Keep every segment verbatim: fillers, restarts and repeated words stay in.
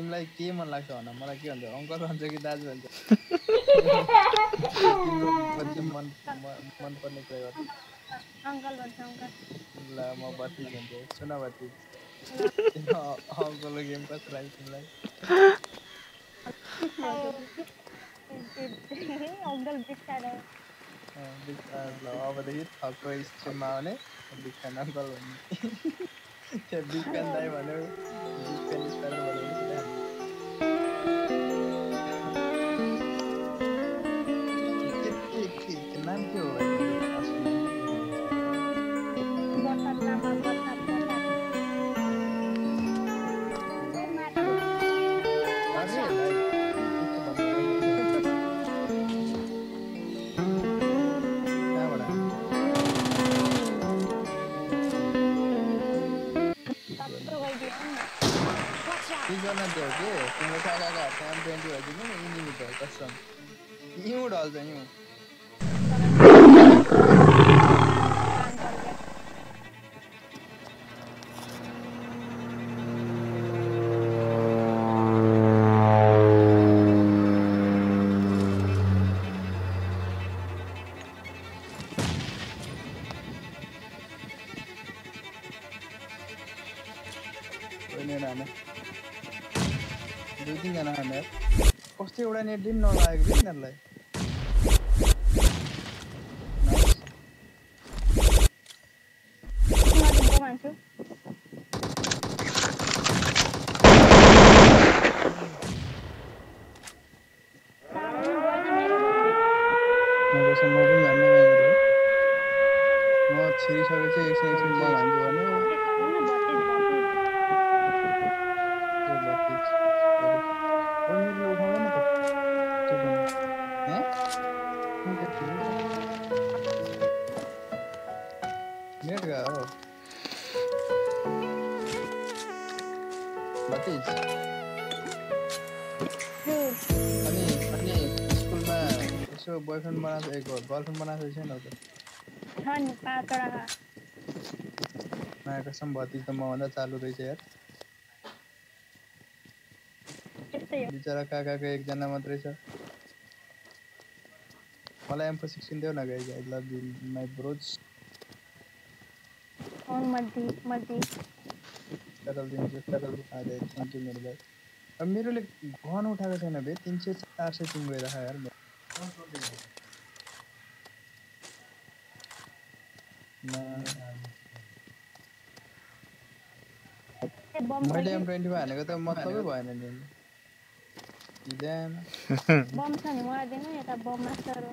तिमलाई के मन लाग्छ भन्न मलाई के भन्छ अंकल भन्छ कि दाजु भन्छ मन मन पर्ने कुरा गर्छ अंकल भन्छ अंकल ल म बत्ती भन्छ सुन बत्ती अंकल गेम कस राइ तिमलाई uncle big side big side ल अब देखि थक्क स्ट्रीममा आउने बिग साइड अंकल भन्ने के बिग पेन दाइ भन्यो बिग पेन स्टार भन्यो I didn't know I didn't know like boyfriend बना एक और girlfriend बना सकते हैं ना तो हाँ निपात करा है मैं कसम बाती तो मावना चालू रही है यार बिचारा क्या क्या के एक जना मत रही है वाला एम्फोसिक्सिंग देव ना गई है I love you my bros और मर्दी मर्दी कल दिन जो कल आ जाए thank you मेरे भाई अब मेरे लिए घोन उठा रहे हैं ना बे तीन से चार से तुम गए रहा यार ना महिले M twenty मा हालेको त मतलबै भएन नि दिदैन बम छ नि मलाई दिनु यता बम मास्टर हो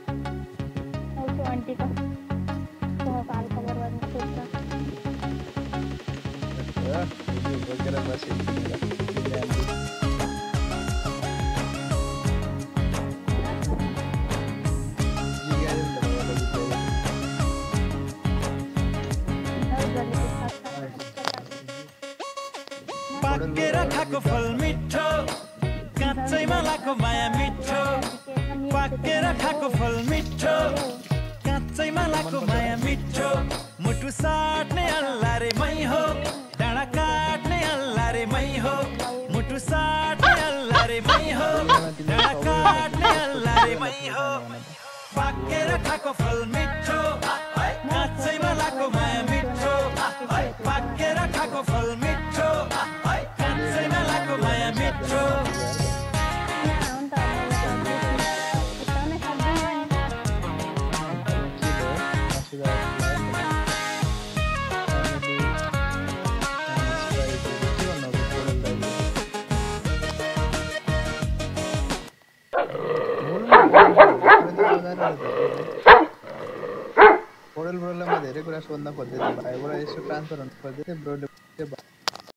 ओके आन्टी को म पाल कभर गर्न सोच्छु र यो बगेर बसिन्छ पाकेको फल मिठो काँचैमा लाको माया मिठो पाकेर खाएको फल मिठो काँचैमा लाको माया मिठो मुटु साट्ने अल्लाह रे मै हो डाँडा काट्ने अल्लाह रे मै हो मुटु साट्ने अल्लाह रे मै हो डाँडा काट्ने अल्लाह रे मै हो पाकेर खाएको फल मिठो काँचैमा लाको माया मिठो पाकेर खाएको फल मिठो Oral problem, I have to transfer on for